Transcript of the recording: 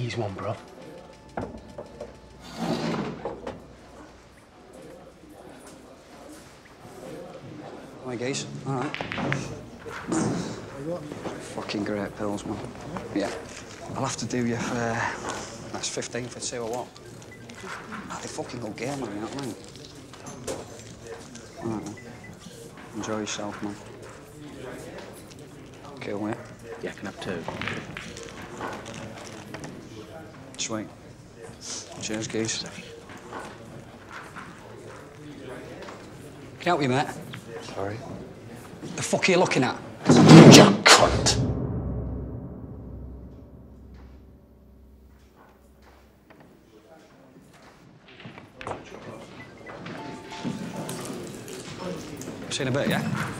He's one, bro. Hi, Geese. All right. What? Fucking great pills, man. Yeah. I'll have to do you for... That's 15 for two or what? They fucking good game, man, you know what I mean? All right, man. Enjoy yourself, man. Okay, wait. Yeah, I can have two. Sweet. Cheers, Geese. Can I help you, mate? Sorry. The fuck are you looking at? You cunt! See you in a bit, yeah?